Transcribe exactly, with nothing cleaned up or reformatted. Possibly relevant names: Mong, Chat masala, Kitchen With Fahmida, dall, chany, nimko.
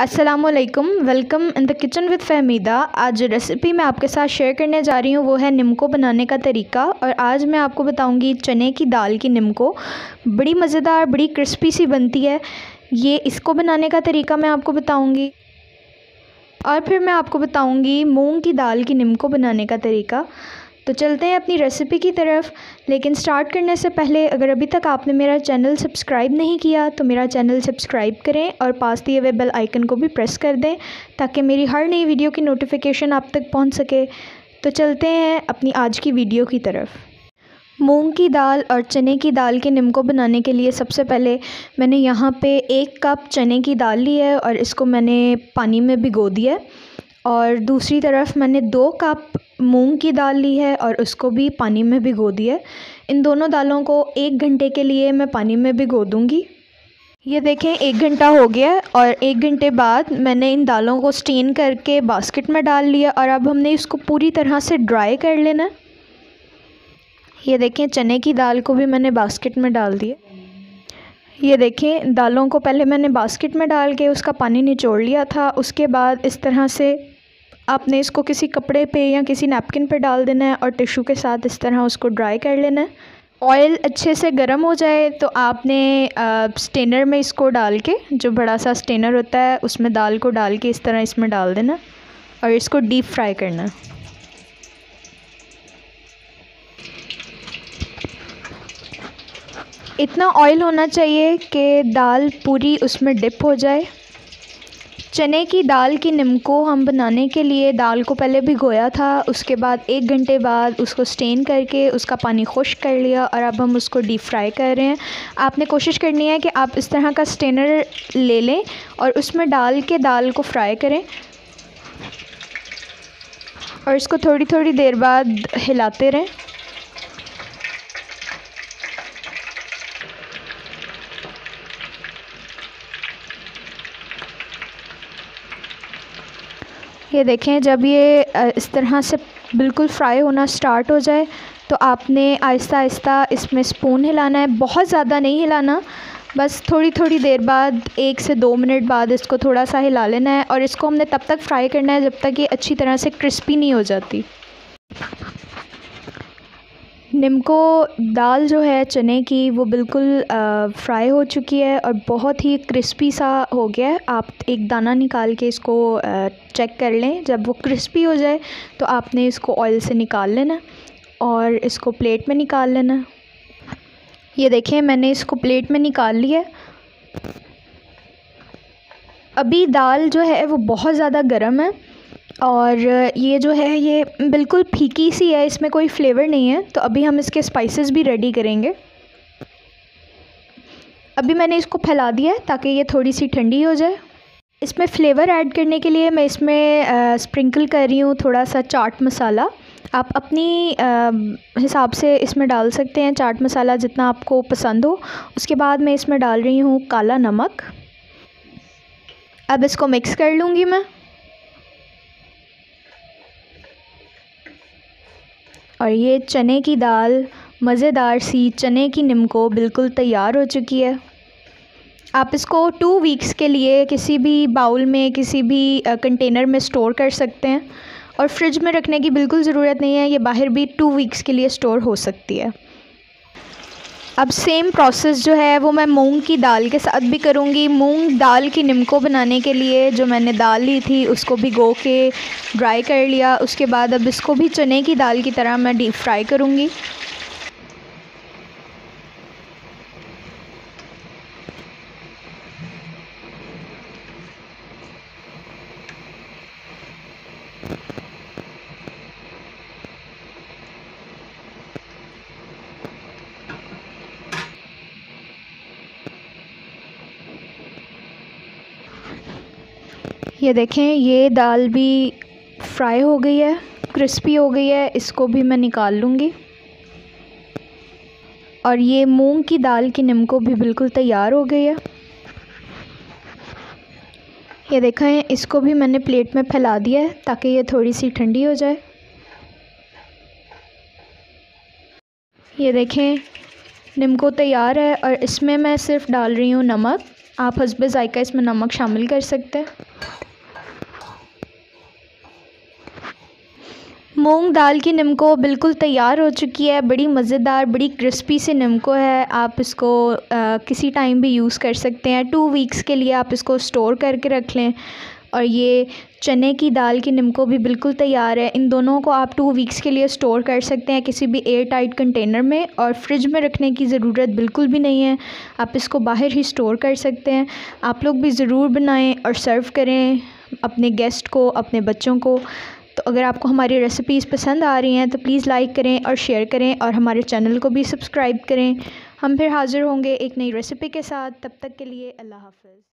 अस्सलामुअलैकुम, welcome in the kitchen with Fahmida. आज recipe मैं आपके साथ शेयर करने जा रही हूँ वो है निम्को बनाने का तरीका। और आज मैं आपको बताऊँगी चने की दाल की निम्को, बड़ी मज़ेदार बड़ी क्रिस्पी सी बनती है ये। इसको बनाने का तरीका मैं आपको बताऊँगी और फिर मैं आपको बताऊँगी मूंग की दाल की निम्को बनाने का तरीका। तो चलते हैं अपनी रेसिपी की तरफ। लेकिन स्टार्ट करने से पहले अगर अभी तक आपने मेरा चैनल सब्सक्राइब नहीं किया तो मेरा चैनल सब्सक्राइब करें और पास दिए हुए बेल आइकन को भी प्रेस कर दें ताकि मेरी हर नई वीडियो की नोटिफिकेशन आप तक पहुंच सके। तो चलते हैं अपनी आज की वीडियो की तरफ। मूंग की दाल और चने की दाल के निम्को बनाने के लिए सबसे पहले मैंने यहाँ पर एक कप चने की दाल ली है और इसको मैंने पानी में भिगो दिया है। और दूसरी तरफ मैंने दो कप मूंग की दाल ली है और उसको भी पानी में भिगो दिया है। इन दोनों दालों को एक घंटे के लिए मैं पानी में भिगो दूंगी। ये देखें एक घंटा हो गया है और एक घंटे बाद मैंने इन दालों को स्टीम करके बास्केट में डाल लिया और अब हमने इसको पूरी तरह से ड्राई कर लेना है। ये देखें चने की दाल को भी मैंने बास्केट में डाल दिया। ये देखें दालों को पहले मैंने बास्केट में डाल के उसका पानी निचोड़ लिया था। उसके बाद इस तरह से आपने इसको किसी कपड़े पे या किसी नैपकिन पे डाल देना है और टिश्यू के साथ इस तरह उसको ड्राई कर लेना है। ऑयल अच्छे से गर्म हो जाए तो आपने स्टेनर में इसको डाल के, जो बड़ा सा स्टेनर होता है उसमें दाल को डाल के इस तरह इसमें डाल देना और इसको डीप फ्राई करना। इतना ऑयल होना चाहिए कि दाल पूरी उसमें डिप हो जाए। चने की दाल की निम्को हम बनाने के लिए दाल को पहले भिगोया था, उसके बाद एक घंटे बाद उसको स्टेन करके उसका पानी खुश्क कर लिया और अब हम उसको डीप फ्राई कर रहे हैं। आपने कोशिश करनी है कि आप इस तरह का स्टेनर ले लें और उसमें डाल के दाल को फ्राई करें और इसको थोड़ी थोड़ी देर बाद हिलाते रहें। ये देखें जब ये इस तरह से बिल्कुल फ्राई होना स्टार्ट हो जाए तो आपने आहिस्ता आहिस्ता इसमें स्पून हिलाना है, बहुत ज़्यादा नहीं हिलाना, बस थोड़ी थोड़ी देर बाद एक से दो मिनट बाद इसको थोड़ा सा हिला लेना है। और इसको हमने तब तक फ्राई करना है जब तक ये अच्छी तरह से क्रिस्पी नहीं हो जाती। निम्को दाल जो है चने की वो बिल्कुल फ्राई हो चुकी है और बहुत ही क्रिस्पी सा हो गया है। आप एक दाना निकाल के इसको आ, चेक कर लें। जब वो क्रिस्पी हो जाए तो आपने इसको ऑयल से निकाल लेना और इसको प्लेट में निकाल लेना। ये देखें मैंने इसको प्लेट में निकाल लिया। अभी दाल जो है वो बहुत ज़्यादा गर्म है और ये जो है ये बिल्कुल फीकी सी है, इसमें कोई फ्लेवर नहीं है। तो अभी हम इसके स्पाइसेस भी रेडी करेंगे। अभी मैंने इसको फैला दिया है ताकि ये थोड़ी सी ठंडी हो जाए। इसमें फ़्लेवर ऐड करने के लिए मैं इसमें आ, स्प्रिंकल कर रही हूँ थोड़ा सा चाट मसाला। आप अपनी आ, हिसाब से इसमें डाल सकते हैं चाट मसाला जितना आपको पसंद हो। उसके बाद मैं इसमें डाल रही हूँ काला नमक। अब इसको मिक्स कर लूँगी मैं और ये चने की दाल मज़ेदार सी चने की निम्को बिल्कुल तैयार हो चुकी है। आप इसको टू वीक्स के लिए किसी भी बाउल में, किसी भी कंटेनर में स्टोर कर सकते हैं और फ्रिज में रखने की बिल्कुल ज़रूरत नहीं है। ये बाहर भी टू वीक्स के लिए स्टोर हो सकती है। अब सेम प्रोसेस जो है वो मैं मूंग की दाल के साथ भी करूँगी। मूंग दाल की निम्को बनाने के लिए जो मैंने दाल ली थी उसको भिगो के ड्राई कर लिया। उसके बाद अब इसको भी चने की दाल की तरह मैं डीप फ्राई करूँगी। ये देखें ये दाल भी फ्राई हो गई है, क्रिस्पी हो गई है। इसको भी मैं निकाल लूँगी और ये मूंग की दाल की निम्को भी बिल्कुल तैयार हो गई है। ये देखें इसको भी मैंने प्लेट में फैला दिया है ताकि ये थोड़ी सी ठंडी हो जाए। ये देखें निम्को तैयार है और इसमें मैं सिर्फ डाल रही हूँ नमक। आप हस्ब जायका इसमें नमक शामिल कर सकते हैं। मूंग दाल की निम्को बिल्कुल तैयार हो चुकी है। बड़ी मज़ेदार, बड़ी क्रिस्पी सी निम्को है। आप इसको आ, किसी टाइम भी यूज़ कर सकते हैं। टू वीक्स के लिए आप इसको स्टोर करके रख लें। और ये चने की दाल की निम्को भी बिल्कुल तैयार है। इन दोनों को आप टू वीक्स के लिए स्टोर कर सकते हैं किसी भी एयर टाइट कंटेनर में, और फ्रिज में रखने की ज़रूरत बिल्कुल भी नहीं है। आप इसको बाहर ही स्टोर कर सकते हैं। आप लोग भी ज़रूर बनाएं और सर्व करें अपने गेस्ट को, अपने बच्चों को। तो अगर आपको हमारी रेसिपीज़ पसंद आ रही हैं तो प्लीज़ लाइक करें और शेयर करें, और हमारे चैनल को भी सब्सक्राइब करें। हम फिर हाज़िर होंगे एक नई रेसिपी के साथ। तब तक के लिए अल्लाह हाफ़िज़।